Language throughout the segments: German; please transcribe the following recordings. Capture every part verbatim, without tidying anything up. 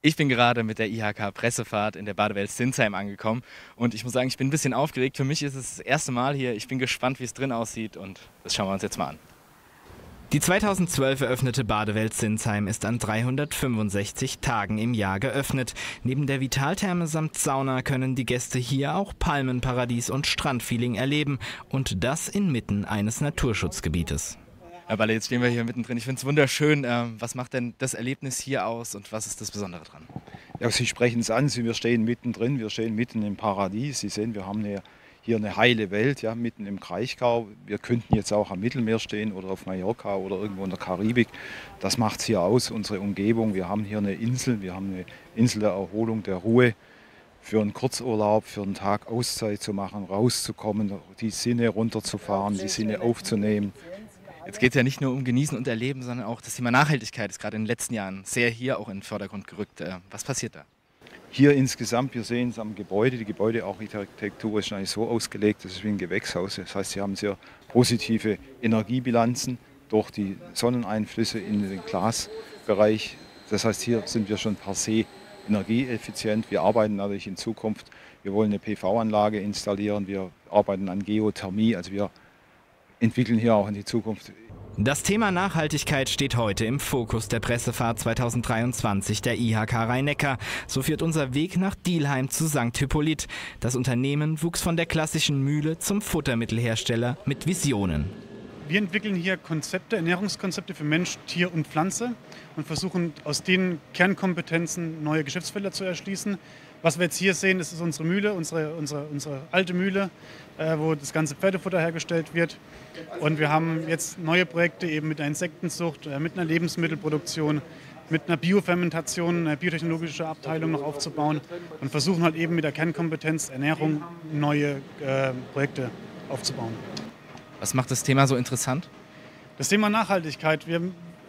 Ich bin gerade mit der I H K-Pressefahrt in der Badewelt Sinsheim angekommen und ich muss sagen, ich bin ein bisschen aufgeregt. Für mich ist es das erste Mal hier. Ich bin gespannt, wie es drin aussieht und das schauen wir uns jetzt mal an. Die zweitausendzwölf eröffnete Badewelt Sinsheim ist an dreihundertfünfundsechzig Tagen im Jahr geöffnet. Neben der Vitaltherme samt Sauna können die Gäste hier auch Palmenparadies und Strandfeeling erleben und das inmitten eines Naturschutzgebietes. Herr Balle, jetzt stehen wir hier mittendrin. Ich finde es wunderschön. Was macht denn das Erlebnis hier aus und was ist das Besondere dran? Ja, Sie sprechen es an, wir stehen mittendrin, wir stehen mitten im Paradies. Sie sehen, wir haben eine, hier eine heile Welt, ja, mitten im Kraichgau. Wir könnten jetzt auch am Mittelmeer stehen oder auf Mallorca oder irgendwo in der Karibik. Das macht es hier aus, unsere Umgebung. Wir haben hier eine Insel, wir haben eine Insel der Erholung, der Ruhe. Für einen Kurzurlaub, für einen Tag Auszeit zu machen, rauszukommen, die Sinne runterzufahren, die Sinne aufzunehmen. Jetzt geht es ja nicht nur um Genießen und Erleben, sondern auch das Thema Nachhaltigkeit ist gerade in den letzten Jahren sehr hier auch in den Vordergrund gerückt. Was passiert da? Hier insgesamt, wir sehen es am Gebäude, die Gebäudearchitektur ist eigentlich so ausgelegt, das ist wie ein Gewächshaus. Das heißt, sie haben sehr positive Energiebilanzen durch die Sonneneinflüsse in den Glasbereich. Das heißt, hier sind wir schon per se energieeffizient. Wir arbeiten natürlich in Zukunft, wir wollen eine P V-Anlage installieren, wir arbeiten an Geothermie, also wir entwickeln hier auch in die Zukunft. Das Thema Nachhaltigkeit steht heute im Fokus der Pressefahrt zweitausenddreiundzwanzig der I H K Rhein-Neckar. So führt unser Weg nach Dielheim zu Sankt Hippolyt. Das Unternehmen wuchs von der klassischen Mühle zum Futtermittelhersteller mit Visionen. Wir entwickeln hier Konzepte, Ernährungskonzepte für Mensch, Tier und Pflanze und versuchen aus den Kernkompetenzen neue Geschäftsfelder zu erschließen. Was wir jetzt hier sehen, das ist unsere Mühle, unsere, unsere, unsere alte Mühle, äh, wo das ganze Pferdefutter hergestellt wird. Und wir haben jetzt neue Projekte eben mit einer Insektenzucht, äh, mit einer Lebensmittelproduktion, mit einer Biofermentation, eine biotechnologische Abteilung noch aufzubauen und versuchen halt eben mit der Kernkompetenz Ernährung neue äh, Projekte aufzubauen. Was macht das Thema so interessant? Das Thema Nachhaltigkeit. Wir,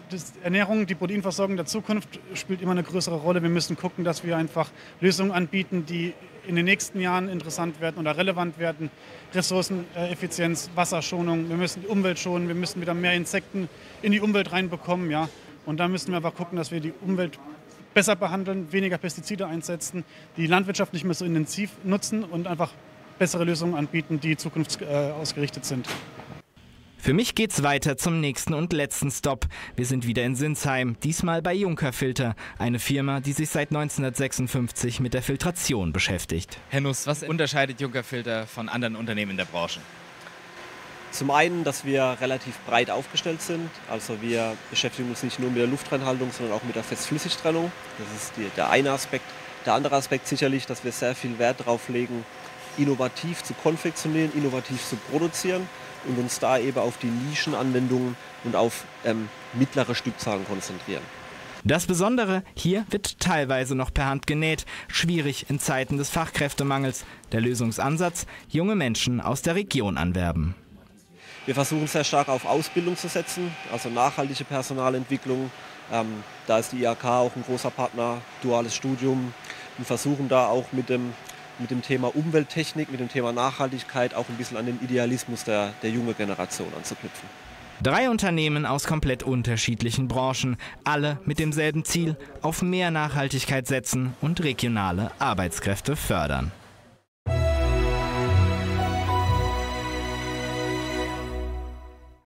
das Ernährung, die Proteinversorgung der Zukunft spielt immer eine größere Rolle. Wir müssen gucken, dass wir einfach Lösungen anbieten, die in den nächsten Jahren interessant werden oder relevant werden. Ressourceneffizienz, Wasserschonung, wir müssen die Umwelt schonen, wir müssen wieder mehr Insekten in die Umwelt reinbekommen. Ja. Und da müssen wir einfach gucken, dass wir die Umwelt besser behandeln, weniger Pestizide einsetzen, die Landwirtschaft nicht mehr so intensiv nutzen und einfach bessere Lösungen anbieten, die zukunftsausgerichtet sind. Für mich geht's weiter zum nächsten und letzten Stop. Wir sind wieder in Sinsheim, diesmal bei Junkerfilter, eine Firma, die sich seit neunzehnhundertsechsundfünfzig mit der Filtration beschäftigt. Herr Nuss, was unterscheidet Junkerfilter von anderen Unternehmen in der Branche? Zum einen, dass wir relativ breit aufgestellt sind. Also wir beschäftigen uns nicht nur mit der Luftreinhaltung, sondern auch mit der Fest-Flüssig-Trennung. Das ist die, der eine Aspekt. Der andere Aspekt sicherlich, dass wir sehr viel Wert darauf legen, innovativ zu konfektionieren, innovativ zu produzieren und uns da eben auf die Nischenanwendungen und auf ähm, mittlere Stückzahlen konzentrieren. Das Besondere, hier wird teilweise noch per Hand genäht. Schwierig in Zeiten des Fachkräftemangels. Der Lösungsansatz, junge Menschen aus der Region anwerben. Wir versuchen sehr stark auf Ausbildung zu setzen, also nachhaltige Personalentwicklung. Ähm, da ist die I H K auch ein großer Partner, duales Studium. Wir versuchen da auch mit dem mit dem Thema Umwelttechnik, mit dem Thema Nachhaltigkeit auch ein bisschen an den Idealismus der, der jungen Generation anzuknüpfen. Drei Unternehmen aus komplett unterschiedlichen Branchen, alle mit demselben Ziel, auf mehr Nachhaltigkeit setzen und regionale Arbeitskräfte fördern.